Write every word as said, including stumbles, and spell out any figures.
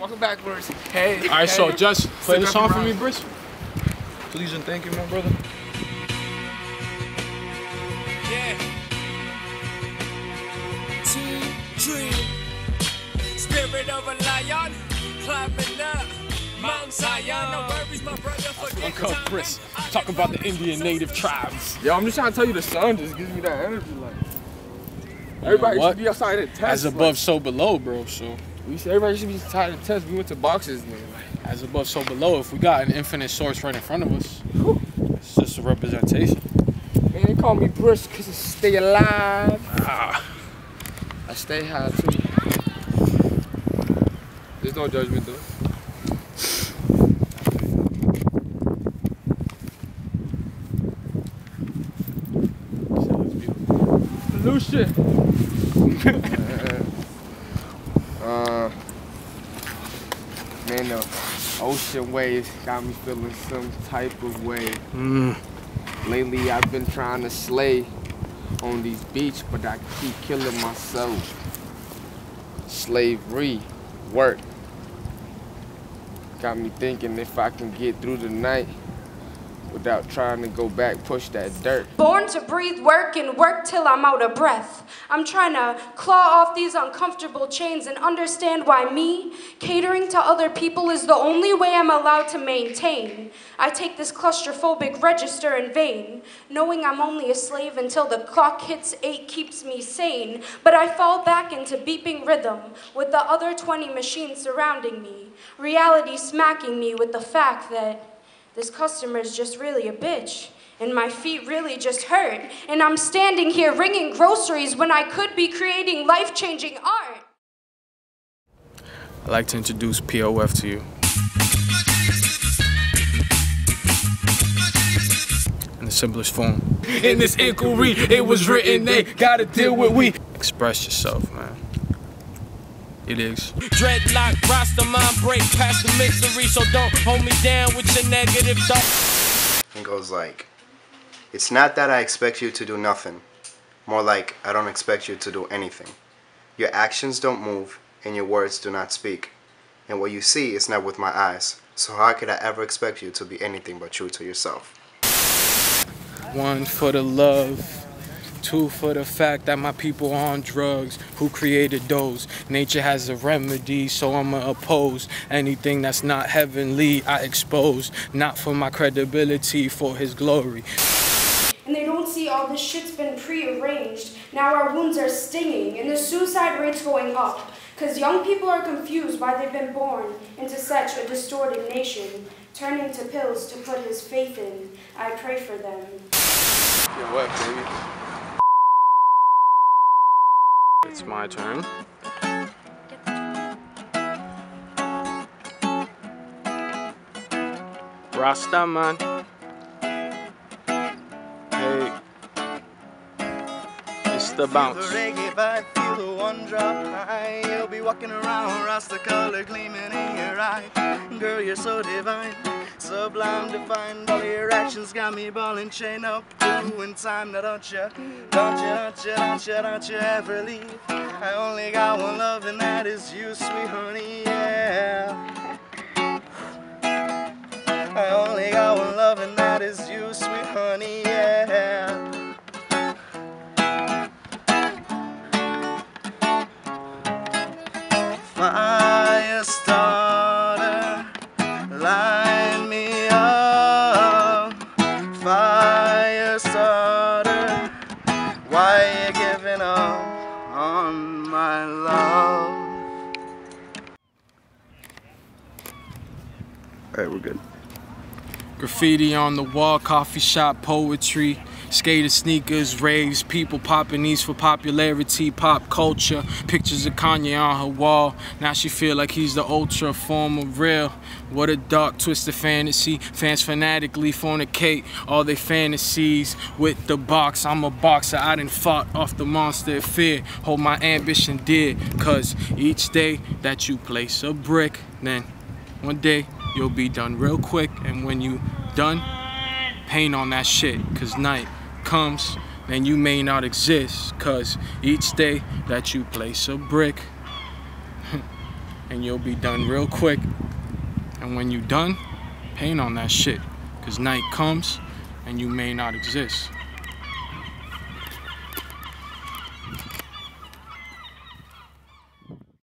walking backwards. Hey. All right, hey. So just play the song for me, Brisk. Please and thank you, my brother. Yeah. Two, three. Spirit of a lion, climbing up Mount Zion. No worries, my brother. Uncle Chris, talk about the Indian native tribes. Yo, I'm just trying to tell you, the sun just gives me that energy, like. Everybody should be outside of tests. As above, so below, bro. So we should, everybody should be outside of tests. We went to boxes, man. As above, so below. If we got an infinite source right in front of us, whew, it's just a representation. Man, they call me Brisk because I stay alive. Ah. I stay high too. There's no judgment though. Shit. uh, man, the ocean waves got me feeling some type of way. Mm. Lately, I've been trying to slay on these beach, but I keep killing myself. Slavery, work. Got me thinking if I can get through the night without trying to go back, push that dirt. Born to breathe, work, and work till I'm out of breath. I'm trying to claw off these uncomfortable chains and understand why me, catering to other people, is the only way I'm allowed to maintain. I take this claustrophobic register in vain. Knowing I'm only a slave until the clock hits eight keeps me sane, but I fall back into beeping rhythm with the other twenty machines surrounding me, reality smacking me with the fact that this customer is just really a bitch, and my feet really just hurt, and I'm standing here ringing groceries when I could be creating life-changing art. I'd like to introduce P O F to you. In the simplest form. In this inquiry, it was written, they gotta deal with we. Express yourself, man. It is. Dreadlock, roster, mind break, past the misery, so don't hold me down with your negative thoughts. It goes like, it's not that I expect you to do nothing. More like, I don't expect you to do anything. Your actions don't move, and your words do not speak. And what you see is not with my eyes, so how could I ever expect you to be anything but true to yourself? One for the love. Two for the fact that my people are on drugs. Who created those? Nature has a remedy, so I'ma oppose anything that's not heavenly. I expose, not for my credibility, for his glory. And they don't see all this shit's been prearranged. Now our wounds are stinging, and the suicide rate's going up. Cause young people are confused why they've been born into such a distorted nation, turning to pills to put his faith in. I pray for them. Yo, what, baby? It's my turn. Rasta man. Hey. It's the bounce. Feel the reggae vibe, feel the one drop high. You'll be walking around, Rasta color gleaming in your eye. Girl, you're so divine, sublime, defined. All your actions got me ball and chain up, doing time. Now don't you, don't you, don't you, don't you, don't you ever leave. I only got one love and that is you, sweet honey, yeah. I only got one love and that is you, sweet honey, yeah. Alright, we're good. Graffiti on the wall, coffee shop, poetry, skater sneakers, raves, people popping these for popularity, pop culture, pictures of Kanye on her wall. Now she feel like he's the ultra form of real. What a dark, twisted fantasy. Fans fanatically fornicate all their fantasies with the box. I'm a boxer, I done fought off the monster of fear. Hold my ambition dear, cause each day that you place a brick, then one day you'll be done real quick, and when you done, paint on that shit, cause night comes and you may not exist, cause each day that you place a brick, and you'll be done real quick. And when you're done, paint on that shit, because night comes and you may not exist.